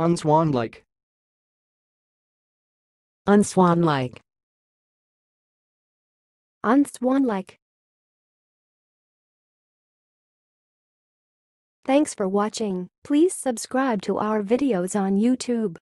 Unswanlike. Unswanlike. Unswanlike. Thanks for watching. Please subscribe to our videos on YouTube.